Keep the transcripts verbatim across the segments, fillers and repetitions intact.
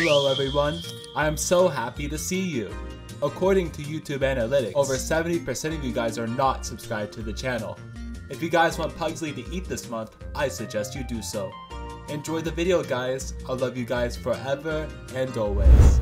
Hello everyone, I am so happy to see you. According to YouTube analytics, over seventy percent of you guys are not subscribed to the channel. If you guys want Pugsley to eat this month, I suggest you do so. Enjoy the video guys, I love you guys forever and always.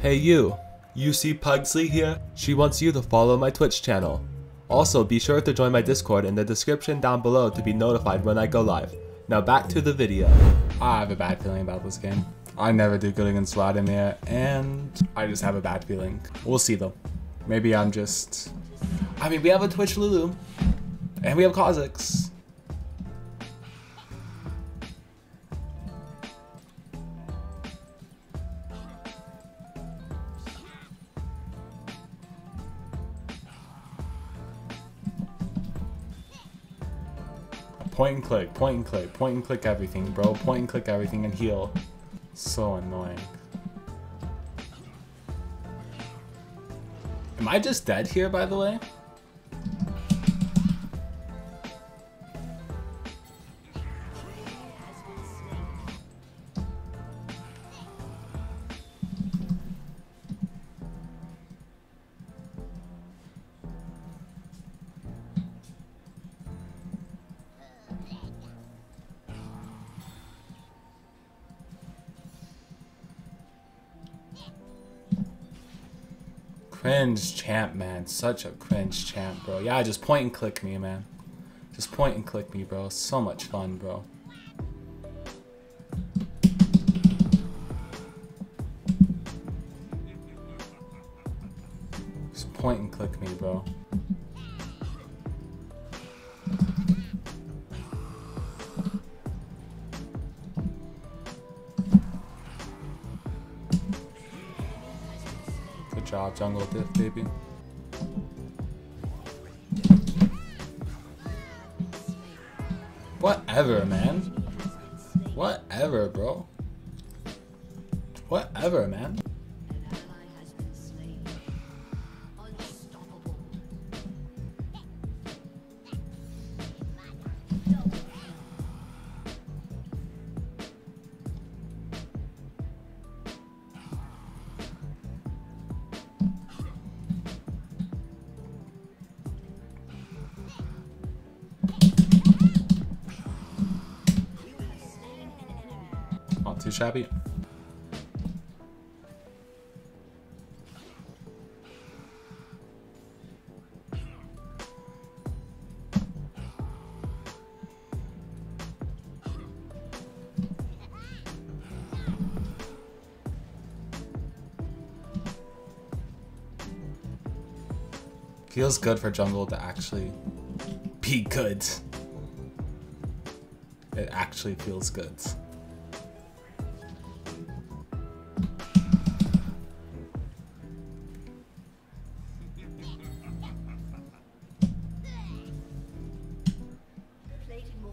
Hey you, you see Pugsley here? She wants you to follow my Twitch channel. Also be sure to join my Discord in the description down below to be notified when I go live. Now back to the video. I have a bad feeling about this game. I never do good against Rademir and I just have a bad feeling. We'll see though. Maybe I'm just... I mean we have a Twitch Lulu and we have Kha'Zix. Point and click, point and click, point and click everything, bro. Point and click everything and heal. So annoying. Am I just dead here, by the way? Cringe champ, man. Such a cringe champ, bro. Yeah, just point and click me, man. Just point and click me, bro. So much fun, bro. Just point and click me, bro. Job jungle death, baby. Whatever, man. Whatever, bro. Whatever, man. Shabby. Feels good for jungle to actually be good. It actually feels good.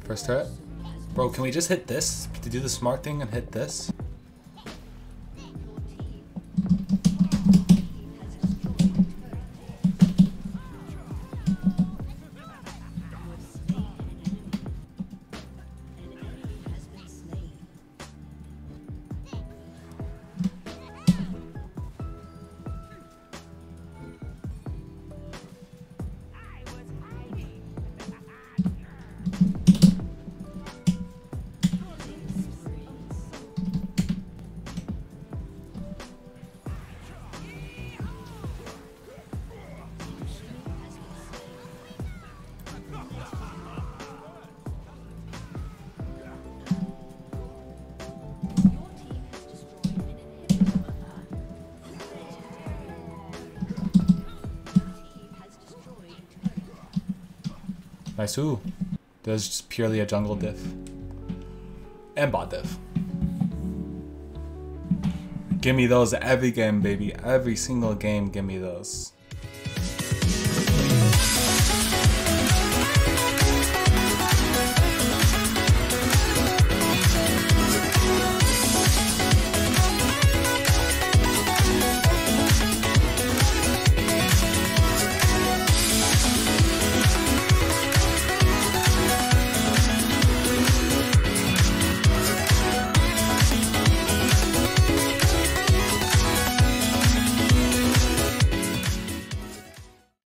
First turret? Bro, can we just hit this? To do the smart thing and hit this? Nice, ooh. There's just purely a jungle diff. And bot diff. Give me those every game, baby. Every single game, give me those.